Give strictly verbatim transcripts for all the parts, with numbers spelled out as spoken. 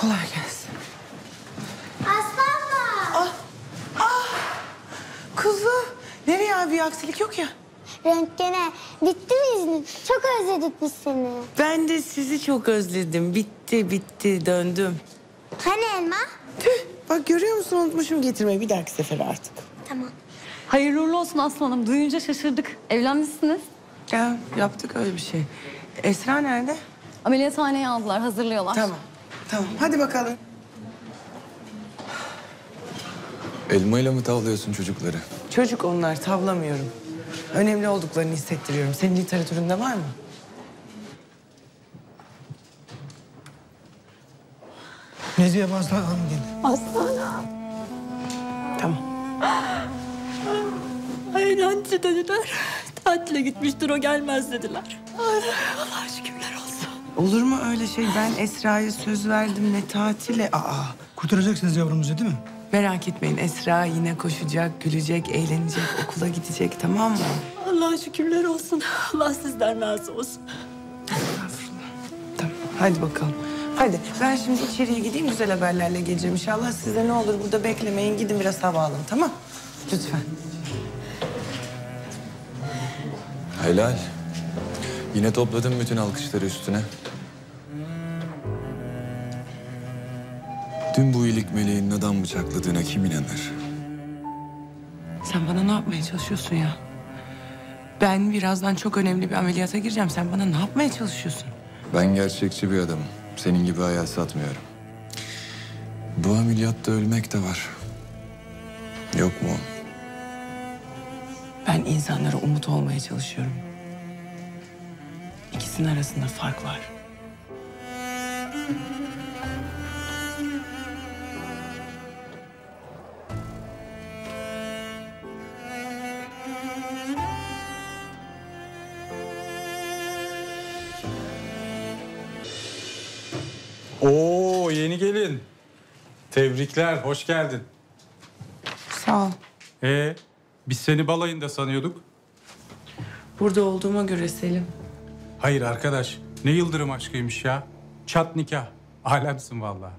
Kolay gelsin. Aslı abla. Ah, ah. Kuzu, nereye abi? Aksilik yok ya. Röntgene. Bitti mi iznin? Çok özledik biz seni. Ben de sizi çok özledim. Bitti, bitti. Döndüm. Hani elma? Tüh, bak görüyor musun? Unutmuşum getirmeyi. Bir dahaki sefere artık. Tamam. Hayırlı uğurlu olsun Aslı Hanım. Duyunca şaşırdık. Evlenmişsiniz. Ya, yaptık öyle bir şey. Esra nerede? Ameliyathaneye aldılar. Hazırlıyorlar. Tamam. Tamam. Hadi bakalım. Elmayla mı tavlıyorsun çocukları? Çocuk onlar. Tavlamıyorum. Önemli olduklarını hissettiriyorum. Senin literatüründe var mı? Ne diye Aslan Hanım gelin? Aslan Hanım. Tamam. Aylancı dediler. Tatile gitmiştir o gelmez dediler. Ay, Allah şükürler olsun. Olur mu öyle şey? Ben Esra'ya söz verdim ne tatile. Aa. Kurtaracaksınız yavrumuzu değil mi? Merak etmeyin, Esra yine koşacak, gülecek, eğlenecek, okula gidecek, tamam mı? Allah'a şükürler olsun. Allah sizden razı olsun. Tamam, hadi bakalım. Hadi, ben şimdi içeriye gideyim, güzel haberlerle geleceğim. İnşallah size ne olur burada beklemeyin, gidin biraz hava alın, tamam? Lütfen. Helal. Yine topladım bütün alkışları üstüne. Dün bu iyilik meleğin neden bıçakladığına kim inanır? Sen bana ne yapmaya çalışıyorsun ya? Ben birazdan çok önemli bir ameliyata gireceğim. Sen bana ne yapmaya çalışıyorsun? Ben gerçekçi bir adamım. Senin gibi hayal satmıyorum. Bu ameliyatta ölmek de var. Yok mu? Ben insanlara umut olmaya çalışıyorum. İkisinin arasında fark var. Oo, yeni gelin. Tebrikler, hoş geldin. Sağ ol. Ee, biz seni balayında sanıyorduk. Burada olduğuma göre Selim. Hayır arkadaş, ne yıldırım aşkıymış ya. Çat nikah, alemsin vallahi.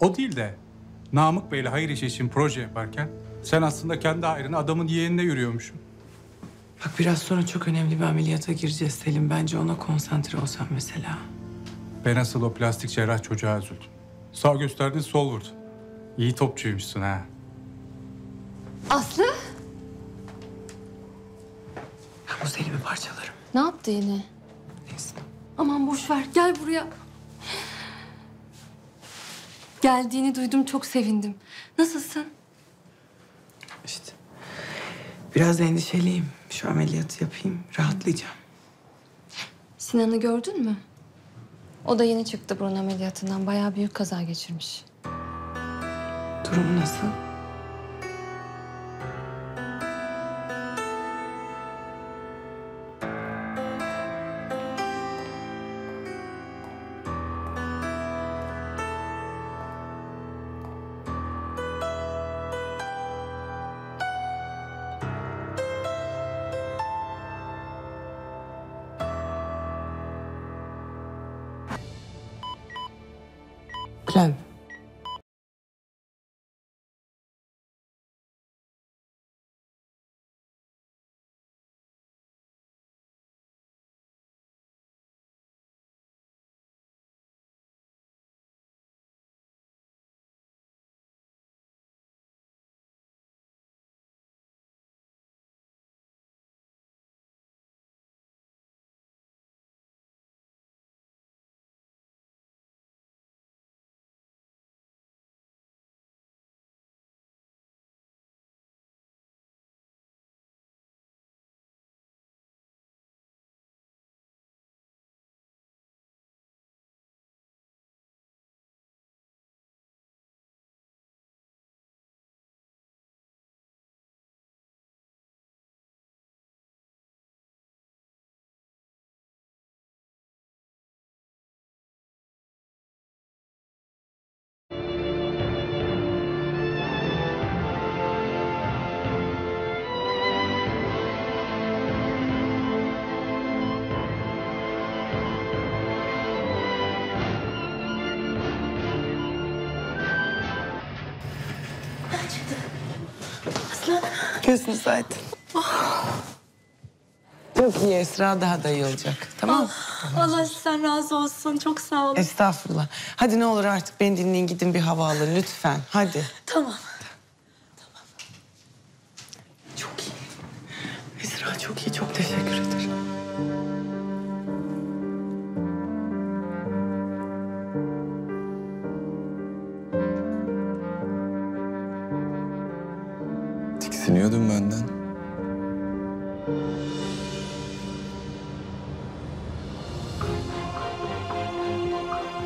O değil de Namık Bey'le hayır işi için proje yaparken sen aslında kendi hayrına adamın yeğenine yürüyormuşsun. Bak biraz sonra çok önemli bir ameliyata gireceğiz Selim. Bence ona konsantre olsan mesela. Ben asıl o plastik cerrah çocuğa üzüldüm. Sağ gösterdin, sol vurdun. İyi topçuymuşsun ha. Aslı? Ben bu Selim'i parçalarım. Ne yaptı yine? Neyse. Aman boş ver, gel buraya. Geldiğini duydum, çok sevindim. Nasılsın? İşte. Biraz endişeliyim. Şu ameliyatı yapayım, rahatlayacağım. Sinan'ı gördün mü? O da yeni çıktı burun ameliyatından. Bayağı büyük kaza geçirmiş. Durum nasıl? Plan. nereden çıktı? Aslan. Gözünüz aydın. Oh. Çok iyi Esra, daha da iyi olacak. Tamam mı? Oh, Allah sizden razı olsun. Çok sağ olun. Estağfurullah. Hadi ne olur artık beni dinleyin, gidin bir hava alın lütfen. Hadi. Tamam. Tamam. Çok iyi. Esra çok iyi. Çok teşekkür ederim. Tiksiniyordun benden.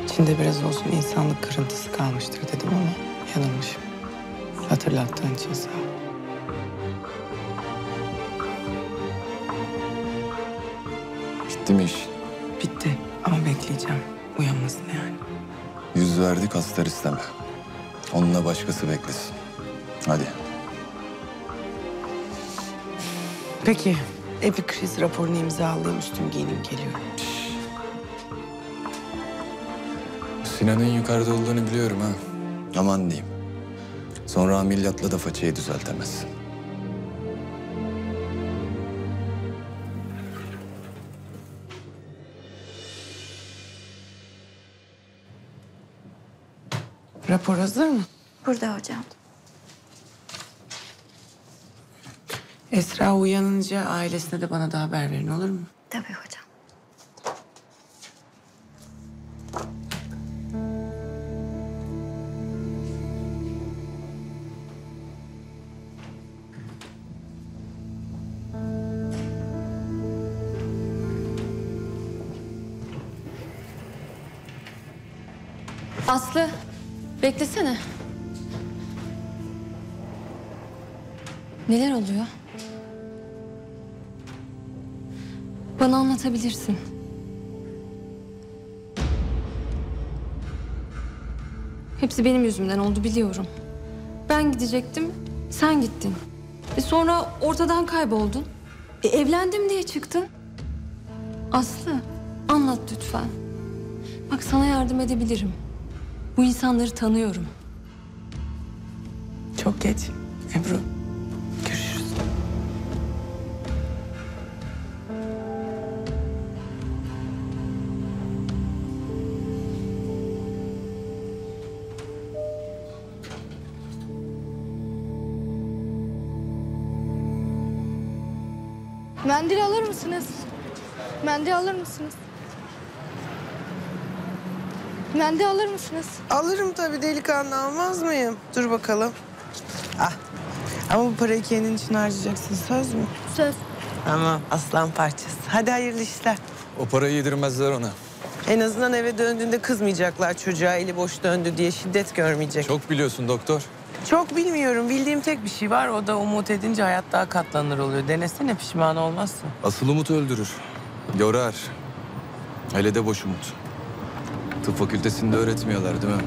İçinde biraz olsun insanlık kırıntısı kalmıştır dedim ama yanılmışım. Hatırlattığın için sağ ol. Bitti mi iş? Bitti ama bekleyeceğim. Uyanmasın yani. Yüz verdik Aster isteme. Onunla başkası beklesin. Hadi. Peki. Epikriz raporunu imzalayayım, üstüm giyinip geliyorum. Sinan'ın yukarıda olduğunu biliyorum ha. Aman diyeyim. Sonra ameliyatla da façayı düzeltemezsin. Rapor hazır mı? Burada hocam. Esra uyanınca ailesine de bana da haber verin, olur mu? Tabii hocam. Aslı, beklesene. Neler oluyor? Bana anlatabilirsin. Hepsi benim yüzümden oldu, biliyorum. Ben gidecektim, sen gittin. E sonra ortadan kayboldun. E evlendim diye çıktın. Aslı, anlat lütfen. Bak, sana yardım edebilirim. Bu insanları tanıyorum. Çok geç Ebru. Görüşürüz. Mendil alır mısınız? Mendil alır mısınız? Mendil alır mısınız? Alırım tabii, delikanlı almaz mıyım? Dur bakalım. Ah. Ama bu parayı kendin için harcayacaksın, söz mü? Söz. Ama aslan parçası. Hadi hayırlı işler. O parayı yedirmezler ona. En azından eve döndüğünde kızmayacaklar çocuğa, eli boş döndü diye şiddet görmeyecek. Çok biliyorsun doktor. Çok bilmiyorum. Bildiğim tek bir şey var. O da umut edince hayat daha katlanır oluyor. Denesene, pişman olmazsın. Asıl umut öldürür. Yorar. Hele de boş umut. Tıp fakültesinde öğretmiyorlar değil mi?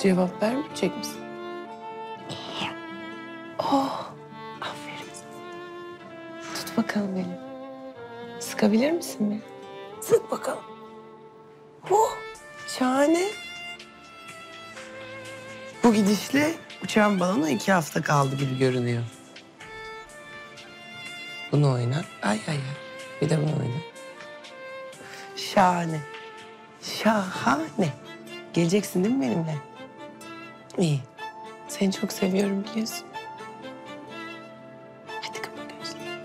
Cevap vermeyecek misin? İyiyim. Oh, aferin. Tut bakalım beni. Sıkabilir misin beni? Sık bakalım. Oh, şahane. Bu gidişle uçan balona iki hafta kaldı gibi görünüyor. Bunu oyna. Ay ay ay. Bir de bunu oyna. Şahane. Şahane. Geleceksin değil mi benimle? İyi. Seni çok seviyorum biliyorsun. Hadi kapa gözlerini.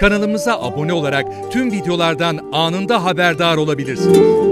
Kanalımıza abone olarak tüm videolardan anında haberdar olabilirsiniz.